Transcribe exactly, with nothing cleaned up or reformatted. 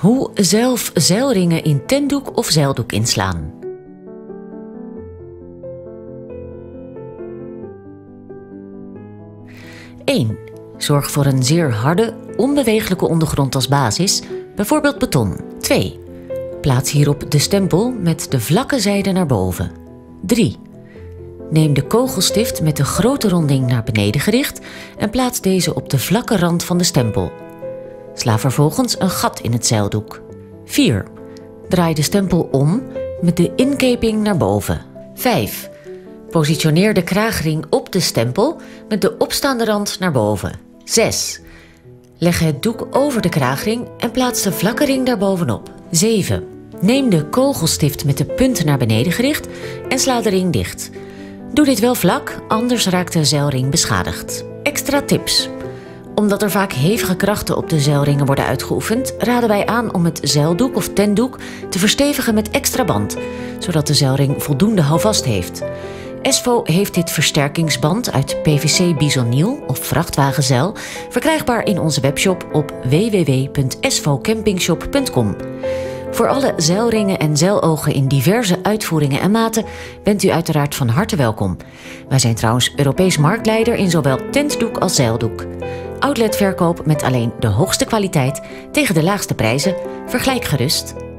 Hoe zelf zeilringen in tentdoek of zeildoek inslaan. één. Zorg voor een zeer harde, onbewegelijke ondergrond als basis, bijvoorbeeld beton. twee. Plaats hierop de stempel met de vlakke zijde naar boven. drie. Neem de kogelstift met de grote ronding naar beneden gericht en plaats deze op de vlakke rand van de stempel. Sla vervolgens een gat in het zeildoek. vier. Draai de stempel om met de inkeping naar boven. vijf. Positioneer de kraagring op de stempel met de opstaande rand naar boven. zes. Leg het doek over de kraagring en plaats de vlakke ring daarbovenop. zeven. Neem de kogelstift met de punt naar beneden gericht en sla de ring dicht. Doe dit wel vlak, anders raakt de zeilring beschadigd. Extra tips. Omdat er vaak hevige krachten op de zeilringen worden uitgeoefend, raden wij aan om het zeildoek of tentdoek te verstevigen met extra band, zodat de zeilring voldoende houvast heeft. Esvo heeft dit versterkingsband uit P V C-bisoniel of vrachtwagenzeil verkrijgbaar in onze webshop op w w w punt esvocampingshop punt com. Voor alle zeilringen en zeilogen in diverse uitvoeringen en maten bent u uiteraard van harte welkom. Wij zijn trouwens Europees marktleider in zowel tentdoek als zeildoek. Outletverkoop met alleen de hoogste kwaliteit tegen de laagste prijzen. Vergelijk gerust.